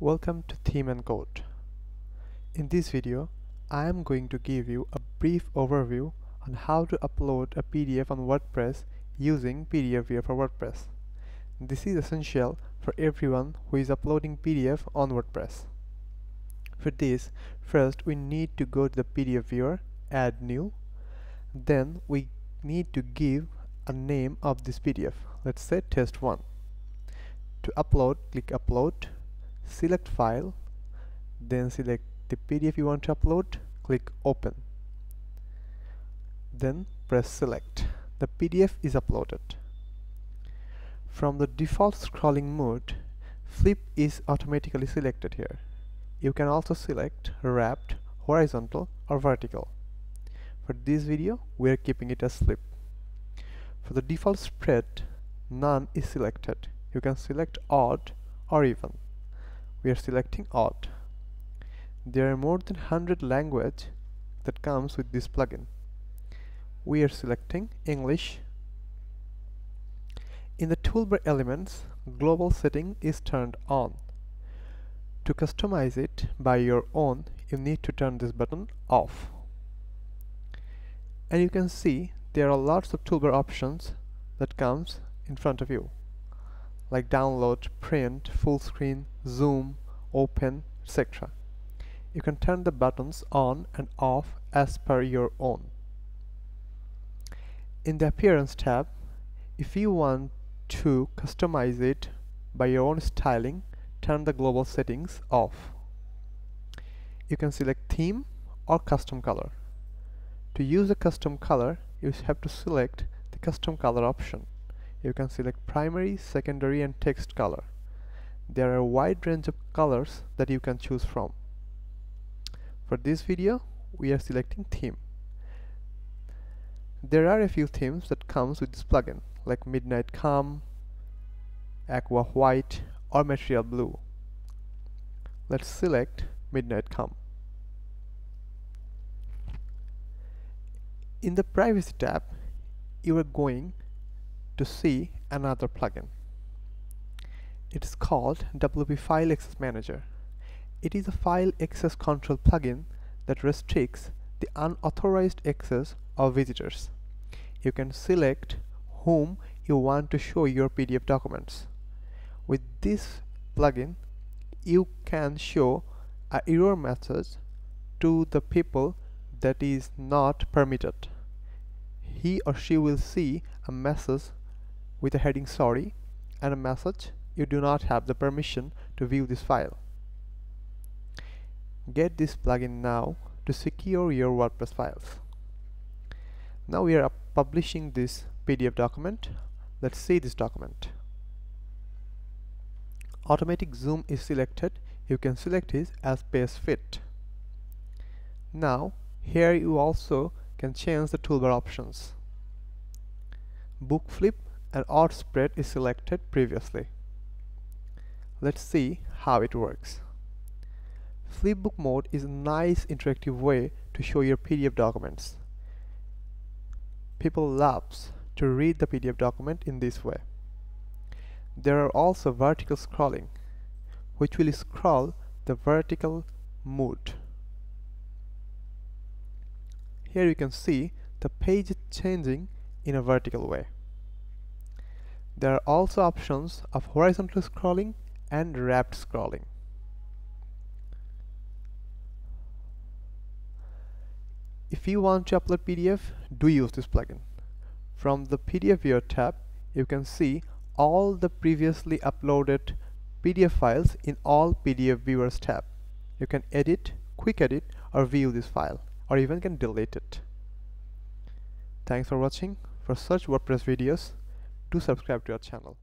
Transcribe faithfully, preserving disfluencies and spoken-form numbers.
Welcome to ThemeNCode. In this video, I am going to give you a brief overview on how to upload a P D F on WordPress using P D F Viewer for WordPress. This is essential for everyone who is uploading P D F on WordPress. For this, first we need to go to the P D F Viewer, add new. Then we need to give a name of this P D F. Let's say test one. To upload, click upload. Select file, then select the P D F you want to upload, click open, then press select. The P D F is uploaded. From the default scrolling mode, flip is automatically selected here. You can also select wrapped, horizontal or vertical. For this video, we are keeping it as flip. For the default spread, none is selected. You can select odd or even. We are selecting odd. There are more than one hundred languages that comes with this plugin. We are selecting English. In the toolbar elements, global setting is turned on. To customize it by your own, you need to turn this button off. And you can see there are lots of toolbar options that comes in front of you, like download, print, full screen, zoom, open, et cetera. You can turn the buttons on and off as per your own. In the Appearance tab, if you want to customize it by your own styling, turn the global settings off. You can select theme or custom color. To use a custom color, you have to select the custom color option. You can select primary, secondary and text color. There are a wide range of colors that you can choose from. For this video, we are selecting theme. There are a few themes that comes with this plugin, like Midnight Calm, Aqua White or Material Blue. Let's select Midnight Calm. In the Privacy tab, you are going to see another plugin. It's called W P File Access Manager. It is a file access control plugin that restricts the unauthorized access of visitors. You can select whom you want to show your P D F documents. With this plugin, you can show an error message to the people that is not permitted. He or she will see a message with a heading sorry and a message you do not have the permission to view this file. Get this plugin now to secure your WordPress files. Now we are publishing this P D F document. Let's see this document. Automatic zoom is selected. You can select it as best fit. Now here you also can change the toolbar options. Book flip and odd spread is selected previously. Let's see how it works. Flipbook mode is a nice interactive way to show your P D F documents. People love to read the P D F document in this way. There are also vertical scrolling, which will scroll the vertical mode. Here you can see the page changing in a vertical way. There are also options of horizontal scrolling and wrapped scrolling. If you want to upload P D F, do use this plugin. From the P D F Viewer tab, you can see all the previously uploaded P D F files in all P D F Viewers tab. You can edit, quick edit or view this file, or even can delete it. Thanks for watching. For such WordPress videos, do subscribe to our channel.